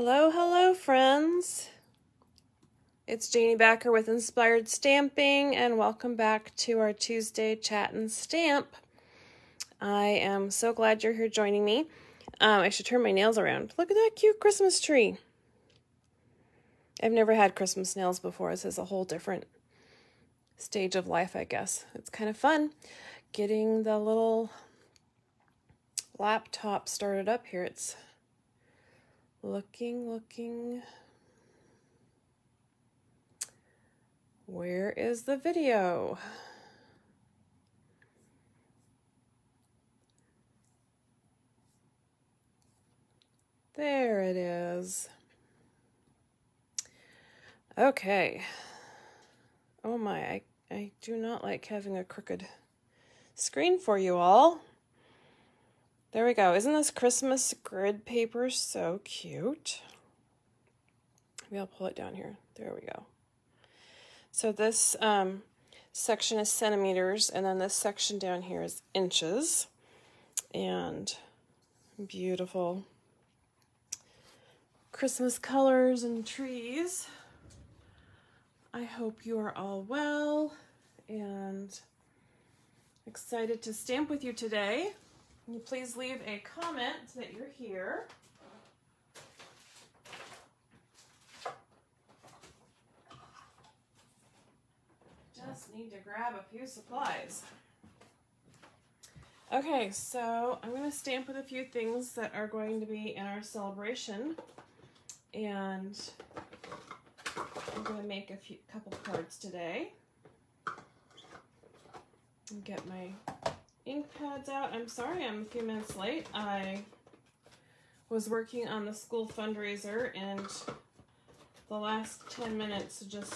Hello, hello, friends. It's Jeanie Backer with Inspired Stamping, and welcome back to our Tuesday Chat and Stamp. I am so glad you're here joining me. I should turn my nails around. Look at that cute Christmas tree. I've never had Christmas nails before. This is a whole different stage of life, I guess. It's kind of fun getting the little laptop started up here. It's looking. Where is the video? There it is. Okay. Oh my, I do not like having a crooked screen for you all. There we go. Isn't this Christmas grid paper so cute? Maybe I'll pull it down here. There we go. So this section is centimeters, and then this section down here is inches. And beautiful Christmas colors and trees. I hope you are all well and excited to stamp with you today. Can you please leave a comment that you're here? Just need to grab a few supplies. Okay, so I'm going to stamp with a few things that are going to be in our celebration, and I'm going to make a couple cards today. And get my ink pads out. I'm sorry I'm a few minutes late. I was working on the school fundraiser and the last 10 minutes just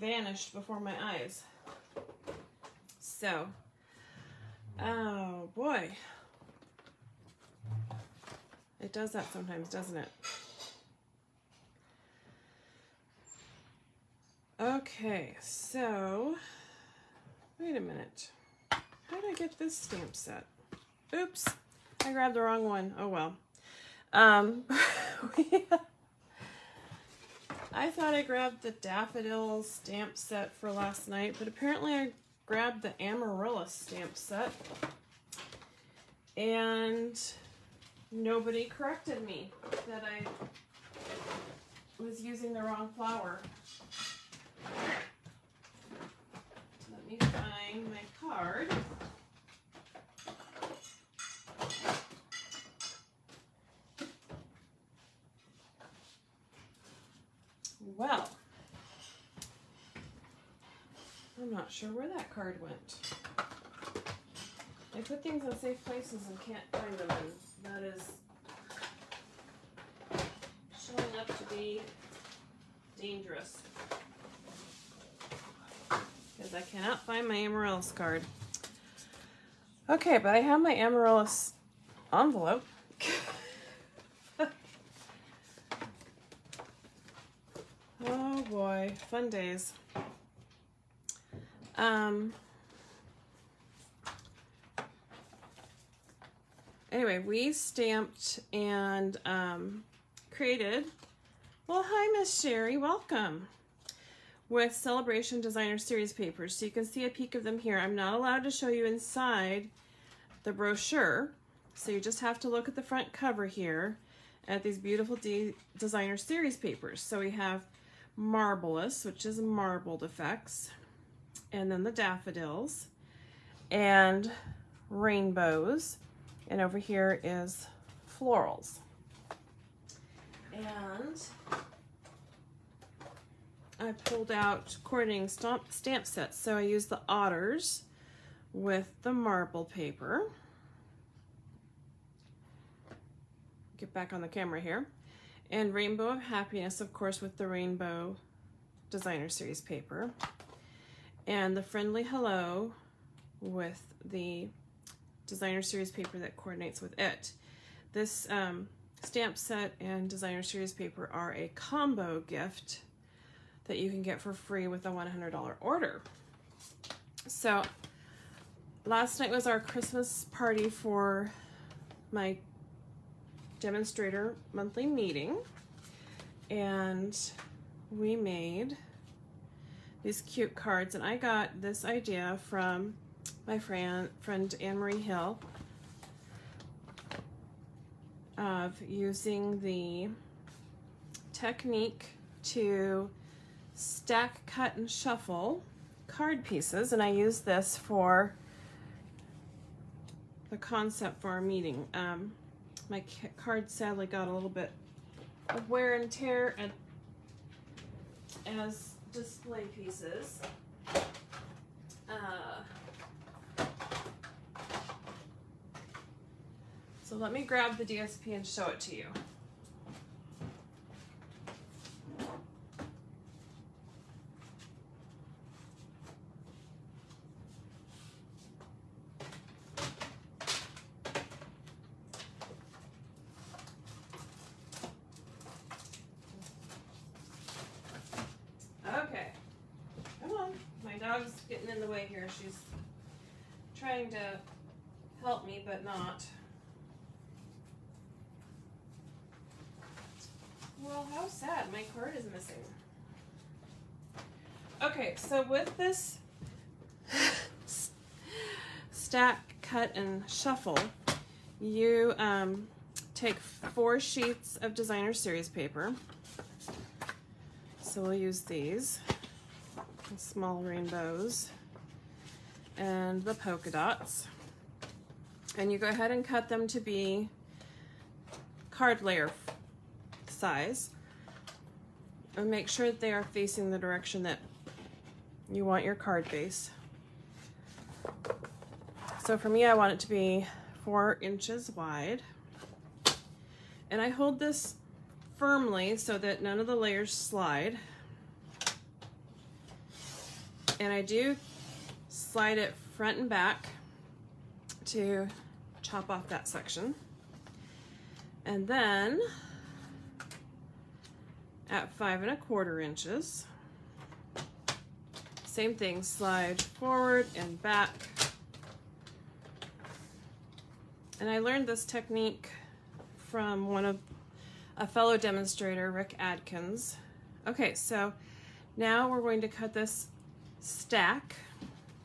vanished before my eyes. So, oh boy. It does that sometimes, doesn't it? Okay, so, wait a minute. How did I get this stamp set? Oops, I grabbed the wrong one. Oh well. I thought I grabbed the daffodil stamp set for last night, but apparently I grabbed the Amaryllis stamp set, and nobody corrected me that I was using the wrong flower. Let me find my card. Well, I'm not sure where that card went. I put things in safe places and can't find them, and that is showing up to be dangerous. Because I cannot find my Amaryllis card. Okay, but I have my Amaryllis envelope. Oh boy, fun days. Anyway, we stamped and created. Well, hi, Miss Sherry, welcome. With Celebration Designer Series papers. So you can see a peek of them here. I'm not allowed to show you inside the brochure, so you just have to look at the front cover here at these beautiful Designer Series papers. So we have Marblous, which is marbled effects, and then the daffodils and rainbows, and over here is florals. And I pulled out coordinating stamp sets, so I used the otters with the marble paper. Get back on the camera here. And Rainbow of Happiness, of course, with the Rainbow Designer Series paper. And the Friendly Hello with the Designer Series paper that coordinates with it. This stamp set and Designer Series paper are a combo gift that you can get for free with a $100 order. So last night was our Christmas party for my demonstrator monthly meeting, and we made these cute cards, and I got this idea from my friend Anne Marie Hill of using the technique to stack, cut, and shuffle card pieces, and I used this for the concept for our meeting. My card sadly got a little bit of wear and tear and as display pieces. So let me grab the DSP and show it to you. She's trying to help me, but not. Well, how sad. My card is missing. Okay, so with this stack, cut, and shuffle, you take 4 sheets of designer series paper. So we'll use these small rainbows and the polka dots, and you go ahead and cut them to be card layer size, and make sure that they are facing the direction that you want your card base. So for me, I want it to be 4 inches wide, and I hold this firmly so that none of the layers slide, and I do slide it front and back to chop off that section. And then at 5¼ inches, same thing, slide forward and back. And I learned this technique from a fellow demonstrator, Rick Adkins. Okay, so now we're going to cut this stack.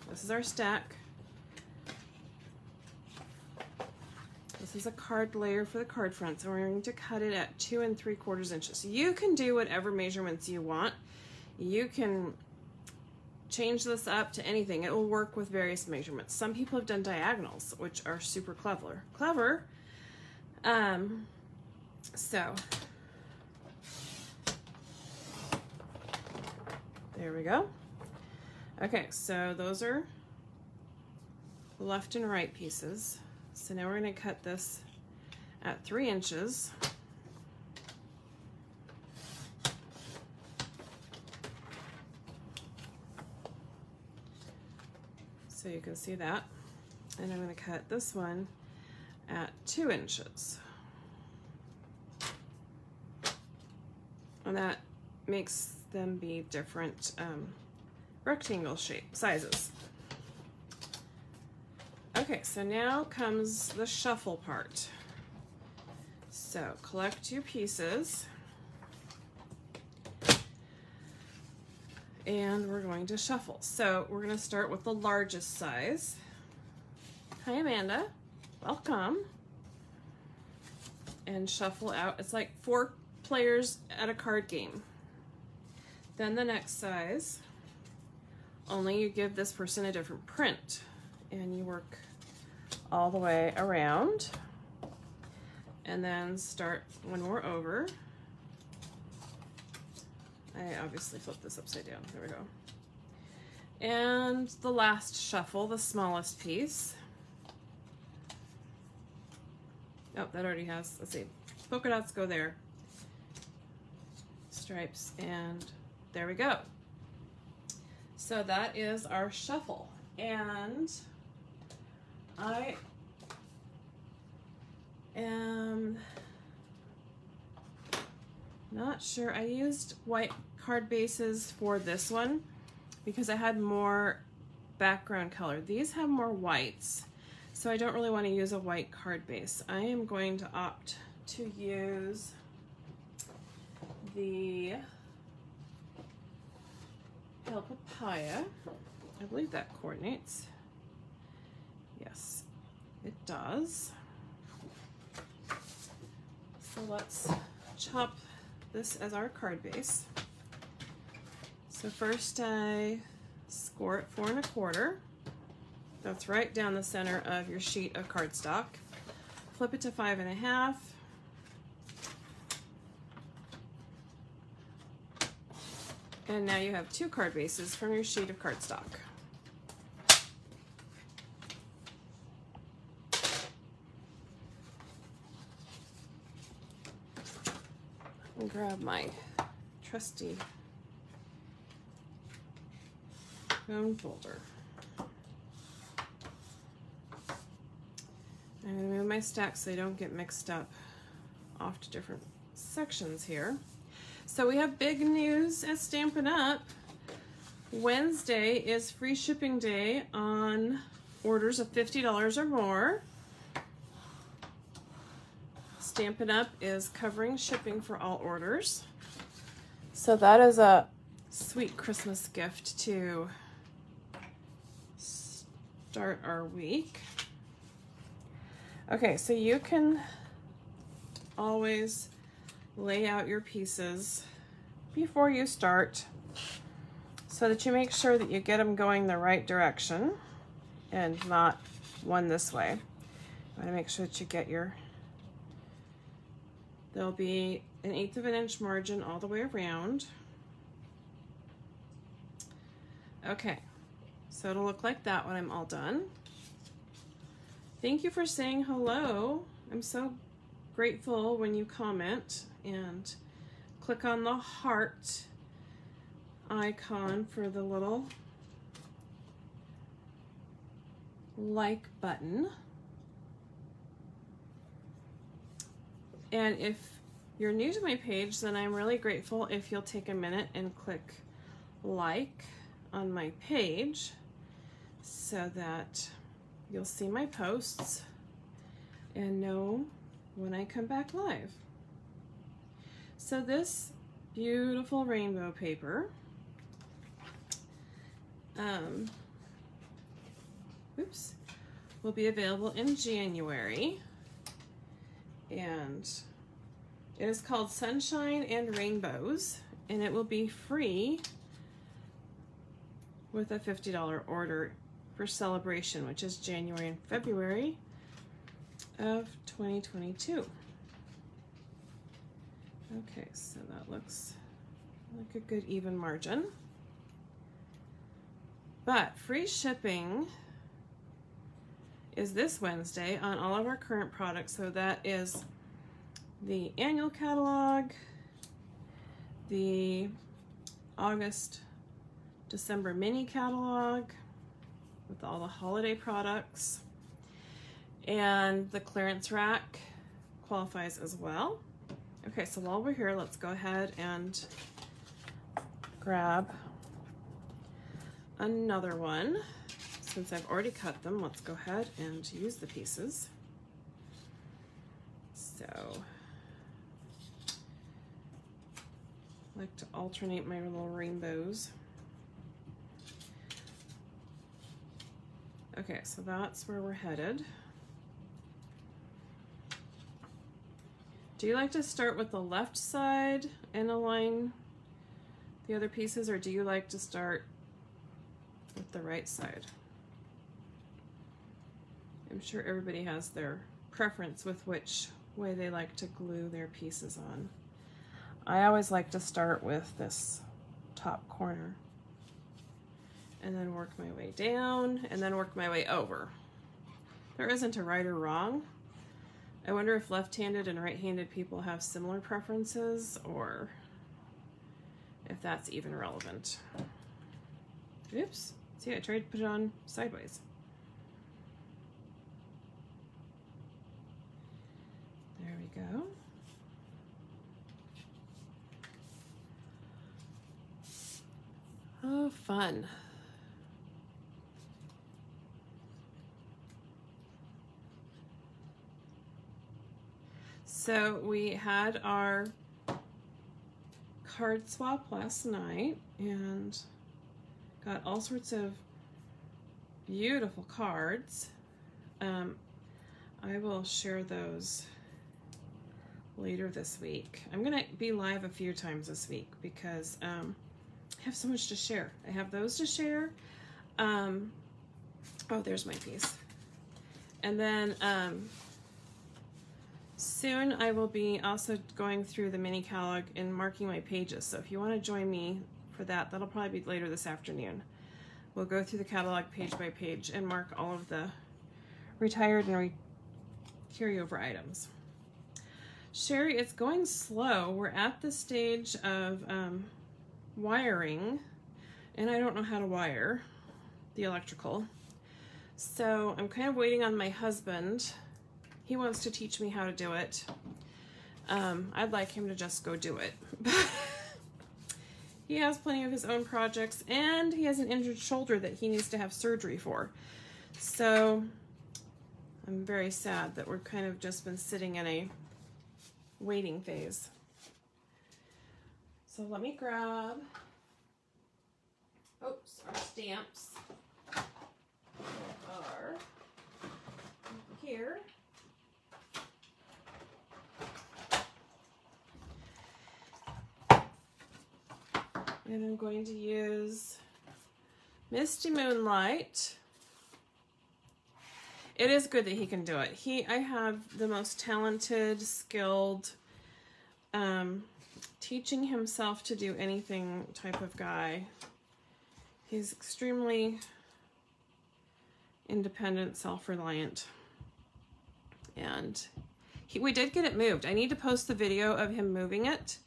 This is our stack. This is a card layer for the card front, so we're going to cut it at 2¾ inches. You can do whatever measurements you want. You can change this up to anything. It will work with various measurements. Some people have done diagonals, which are super clever. So there we go. Okay, so those are left and right pieces. So now we're going to cut this at 3 inches. So you can see that. And I'm going to cut this one at 2 inches. And that makes them be different rectangle shape sizes. Okay, so now comes the shuffle part. So collect your pieces, and we're going to shuffle. So we're going to start with the largest size. Hi Amanda, welcome. And shuffle out. It's like 4 players at a card game. Then the next size, only you give this person a different print, and you work all the way around and then start one more over. I obviously flipped this upside down. There we go. And the last shuffle, the smallest piece. Oh, that already has, let's see. Polka dots go there. Stripes, and there we go. So that is our shuffle, and I am not sure. I used white card bases for this one because I had more background color. These have more whites, so I don't really want to use a white card base. I am going to opt to use the Hill Papaya. I believe that coordinates. Yes, it does. So let's chop this as our card base. So first I score it 4 1/4. That's right down the center of your sheet of cardstock. Flip it to 5 1/2. And now you have 2 card bases from your sheet of cardstock. I'll grab my trusty foam folder. I'm going to move my stacks so they don't get mixed up off to different sections here. So we have big news at Stampin' Up! Wednesday is free shipping day on orders of $50 or more. Stampin' Up! Is covering shipping for all orders. So that is a sweet Christmas gift to start our week. Okay, so you can always lay out your pieces before you start so that you make sure that you get them going the right direction and not one this way. You want to make sure that you get your, there'll be an 1/8 of an inch margin all the way around. Okay, so it'll look like that when I'm all done. Thank you for saying hello. I'm so grateful when you comment and click on the heart icon for the little like button. And if you're new to my page, then I'm really grateful if you'll take a minute and click like on my page so that you'll see my posts and know when I come back live. So this beautiful rainbow paper, will be available in January, and it is called Sunshine and Rainbows, and it will be free with a $50 order for celebration, which is January and February of 2022. Okay, so that looks like a good even margin. But free shipping is this Wednesday on all of our current products. So that is the annual catalog, the August-December mini catalog with all the holiday products, and the clearance rack qualifies as well. Okay, so while we're here, let's go ahead and grab another one. Since I've already cut them, let's go ahead and use the pieces. So I like to alternate my little rainbows. Okay, so that's where we're headed. Do you like to start with the left side and align the other pieces, or do you like to start with the right side? I'm sure everybody has their preference with which way they like to glue their pieces on. I always like to start with this top corner and then work my way down and then work my way over. There isn't a right or wrong. I wonder if left-handed and right-handed people have similar preferences, or if that's even relevant. Oops, see, I tried to put it on sideways. There we go. Oh, fun. So we had our card swap last night and got all sorts of beautiful cards. I will share those later this week. I'm gonna be live a few times this week because I have so much to share. I have those to share. Oh, there's my piece. And then soon I will be also going through the mini catalog and marking my pages. So if you want to join me for that, that'll probably be later this afternoon. We'll go through the catalog page by page and mark all of the retired and carryover items. Sherry, it's going slow. We're at the stage of wiring, and I don't know how to wire the electrical. So I'm kind of waiting on my husband. He wants to teach me how to do it. I'd like him to just go do it. He has plenty of his own projects, and he has an injured shoulder that he needs to have surgery for. So I'm very sad that we're kind of just been sitting in a waiting phase. So let me grab, oops, our stamps are here. And I'm going to use Misty Moonlight. It is good that he can do it. I have the most talented, skilled, teaching himself to do anything type of guy. He's extremely independent, self-reliant. And we did get it moved. I need to post the video of him moving it.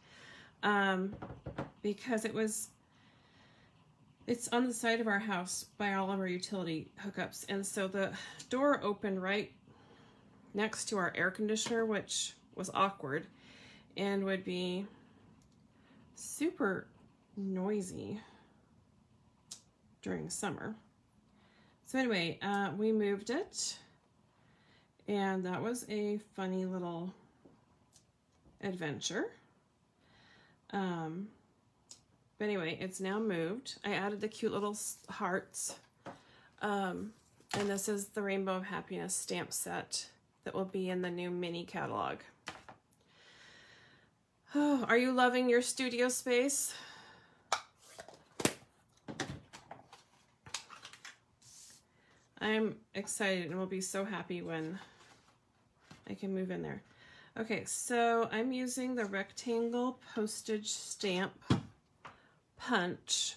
Because it's on the side of our house by all of our utility hookups. And so the door opened right next to our air conditioner, which was awkward and would be super noisy during summer. So anyway, we moved it, and that was a funny little adventure. But anyway, it's now moved. I added the cute little hearts. And this is the Rainbow of Happiness stamp set that will be in the new mini catalog. Oh, are you loving your studio space? I'm excited and will be so happy when I can move in there. Okay, so I'm using the rectangle postage stamp punch,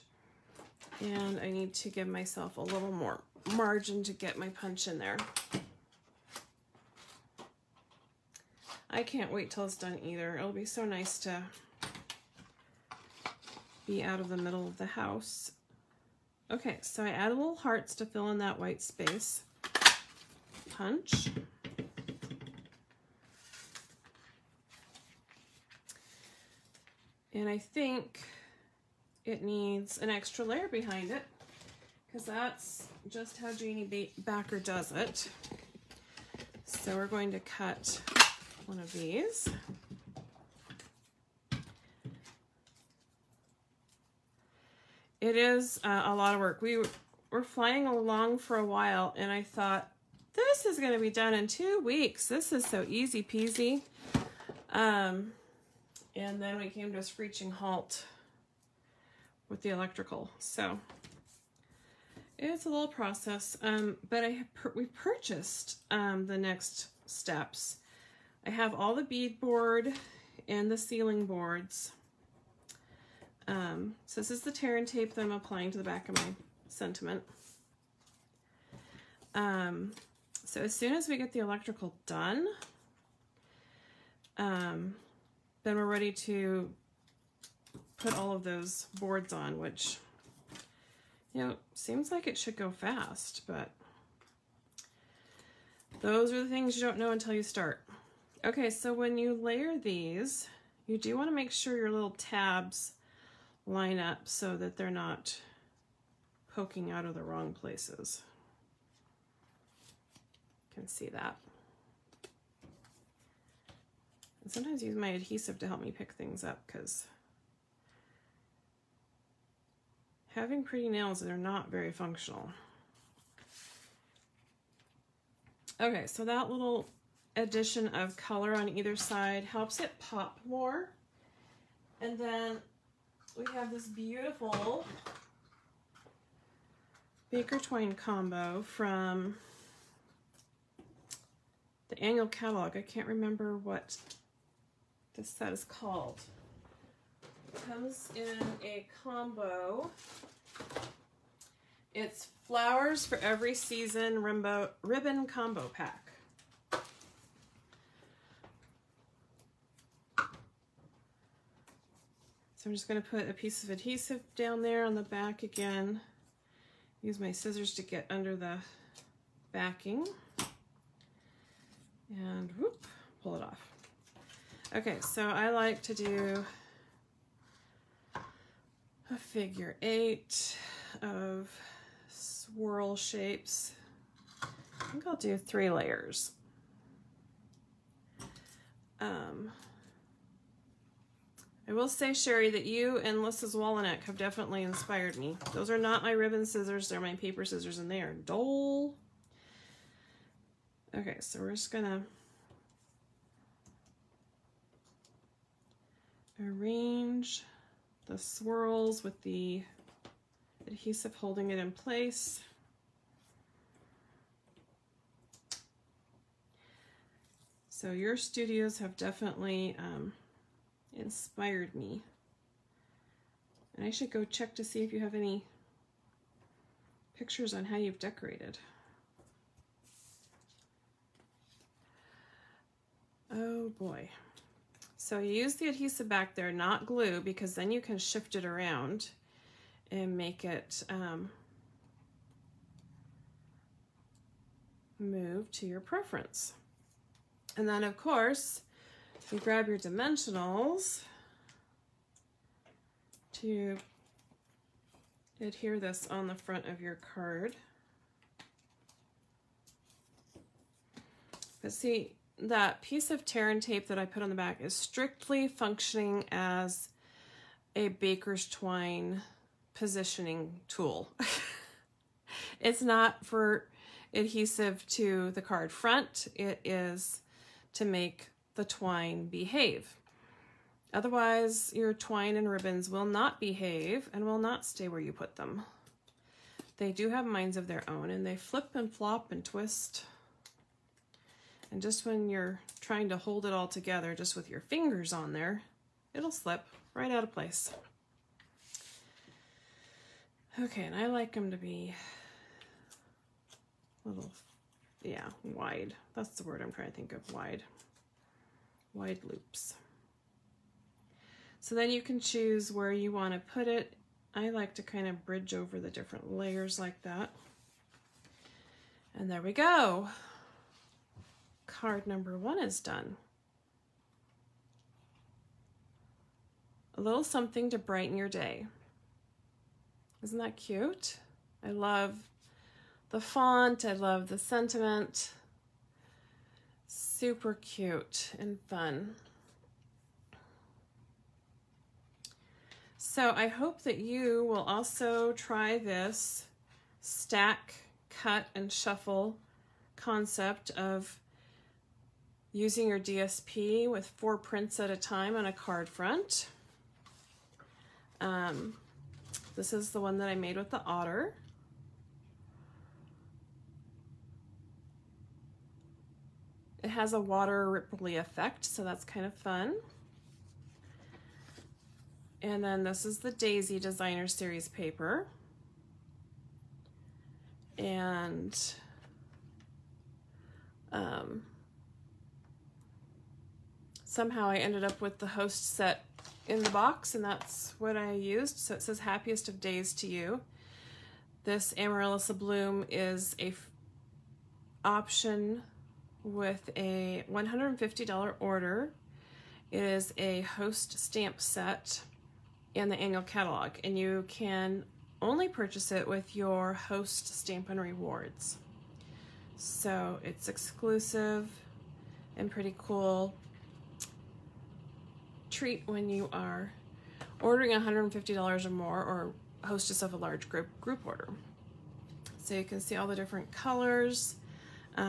and I need to give myself a little more margin to get my punch in there. I can't wait till it's done either. It'll be so nice to be out of the middle of the house. Okay, so I add little hearts to fill in that white space. Punch. And I think it needs an extra layer behind it because that's just how Jeanie Backer does it. So we're going to cut one of these. It is a lot of work. We were flying along for a while, and I thought, this is going to be done in 2 weeks. This is so easy peasy. And then we came to a screeching halt with the electrical. So it's a little process, but we purchased the next steps. I have all the bead board and the ceiling boards. So this is the tear and tape that I'm applying to the back of my sentiment. So as soon as we get the electrical done, then we're ready to put all of those boards on, which, you know, seems like it should go fast, but those are the things you don't know until you start. Okay, so when you layer these, you do want to make sure your little tabs line up so that they're not poking out of the wrong places. You can see that. Sometimes use my adhesive to help me pick things up because having pretty nails that are not very functional. Okay, so that little addition of color on either side helps it pop more. And then we have this beautiful Baker Twain combo from the annual catalog. I can't remember what this set is called. It comes in a combo. It's Flowers for Every Season Ribbon Combo Pack. So I'm just going to put a piece of adhesive down there on the back again. Use my scissors to get under the backing. And whoop, pull it off. Okay, so I like to do a figure 8 of swirl shapes. I think I'll do 3 layers. I will say, Sherry, that you and Lissa Wallenack have definitely inspired me. Those are not my ribbon scissors, they're my paper scissors, and they are dull. Okay, so we're just gonna arrange the swirls with the adhesive holding it in place. So your studios have definitely inspired me, and I should go check to see if you have any pictures on how you've decorated. Oh boy. So you use the adhesive back there, not glue, because then you can shift it around and make it move to your preference. And then of course you grab your dimensionals to adhere this on the front of your card. But see, that piece of tear and tape that I put on the back is strictly functioning as a baker's twine positioning tool. It's not for adhesive to the card front. It is to make the twine behave. Otherwise, your twine and ribbons will not behave and will not stay where you put them. They do have minds of their own, and they flip and flop and twist. And just when you're trying to hold it all together, just with your fingers on there, it'll slip right out of place. Okay, and I like them to be a little, yeah, wide. That's the word I'm trying to think of, wide. Wide loops. So then you can choose where you want to put it. I like to kind of bridge over the different layers like that. And there we go. Card number 1 is done. A little something to brighten your day. Isn't that cute? I love the font. I love the sentiment. Super cute and fun. So I hope that you will also try this stack, cut, and shuffle concept of using your DSP with 4 prints at a time on a card front. This is the one that I made with the otter. It has a water ripply effect, so that's kind of fun. And then this is the Daisy Designer Series paper. And somehow I ended up with the host set in the box, and that's what I used. So it says Happiest of Days to You. This Amaryllis Abloom is a option with a $150 order. It is a host stamp set in the annual catalog, and you can only purchase it with your host Stampin' Rewards. So it's exclusive and pretty cool treat when you are ordering $150 or more, or hostess of a large group order. So you can see all the different colors. Pear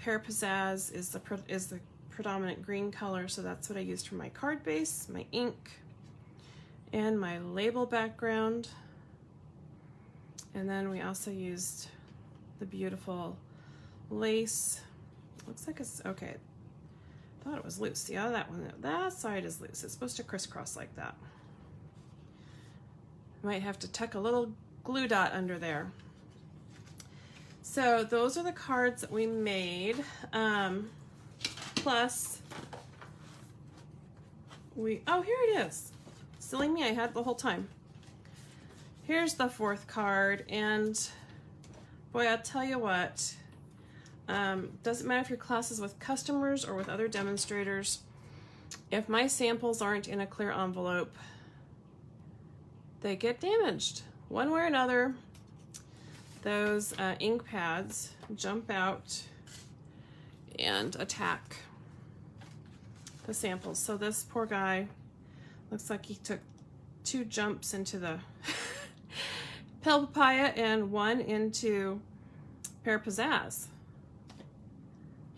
Pizzazz is the predominant green color, so that's what I used for my card base, my ink, and my label background. And then we also used the beautiful lace. Looks like it's okay. I thought it was loose. Yeah, that one, that side is loose. It's supposed to crisscross like that. Might have to tuck a little glue dot under there. So those are the cards that we made. Plus, oh, here it is. Silly me, I had it the whole time. Here's the fourth card, and boy, I'll tell you what, doesn't matter if your class is with customers or with other demonstrators, if my samples aren't in a clear envelope, they get damaged one way or another. Those ink pads jump out and attack the samples. So this poor guy looks like he took two jumps into the Pear Papaya and one into Pear Pizzazz.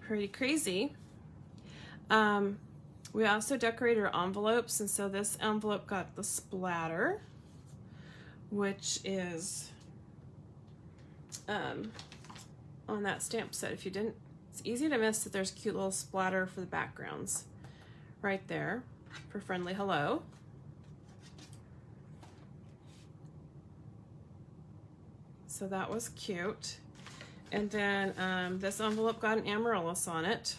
Pretty crazy. We also decorated our envelopes, and so this envelope got the splatter, which is on that stamp set. If you didn't, it's easy to miss that there's a cute little splatter for the backgrounds right there for Friendly Hello. So that was cute. And then this envelope got an amaryllis on it.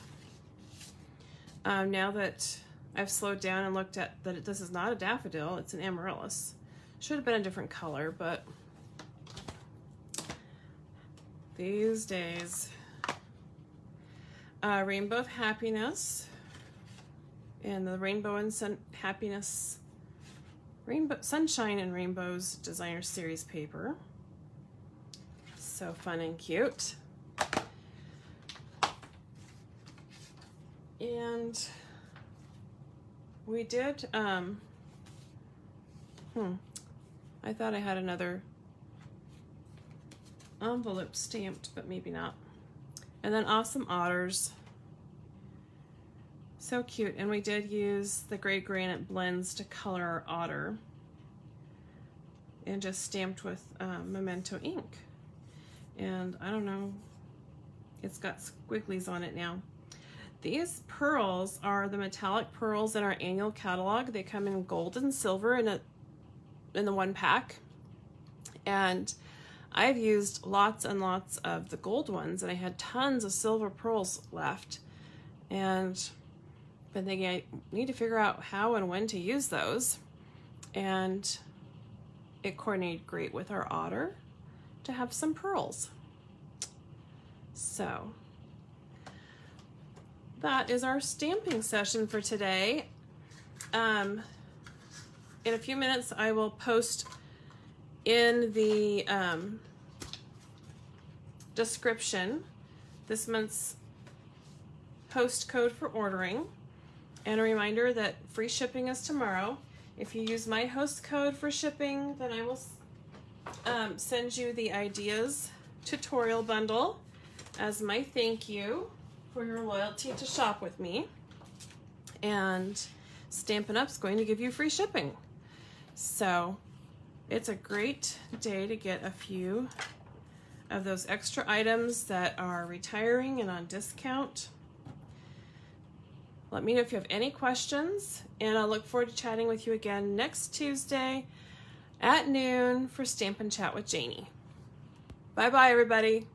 Now that I've slowed down and looked at that, this is not a daffodil, it's an amaryllis. Should have been a different color, but these days. Rainbow of Happiness, and the Rainbow and Happiness, Sunshine and Rainbows Designer Series paper. So fun and cute. And we did, I thought I had another envelope stamped, but maybe not. And then Awesome Otters, so cute. And we did use the Gray Granite blends to color our otter and just stamped with Memento ink. And I don't know, it's got squigglies on it now. These pearls are the metallic pearls in our annual catalog. They come in gold and silver in the one pack. And I've used lots and lots of the gold ones, and I had tons of silver pearls left, and been thinking I need to figure out how and when to use those. And it coordinated great with our otter to have some pearls. So that is our stamping session for today. In a few minutes I will post in the description this month's post code for ordering, and a reminder that free shipping is tomorrow. If you use my host code for shipping, then I will send you the ideas tutorial bundle as my thank you for your loyalty to shop with me, and Stampin' Up's going to give you free shipping. So it's a great day to get a few of those extra items that are retiring and on discount. Let me know if you have any questions, and I'll look forward to chatting with you again next Tuesday at noon for Stampin' Chat with Jeanie. Bye-bye, everybody.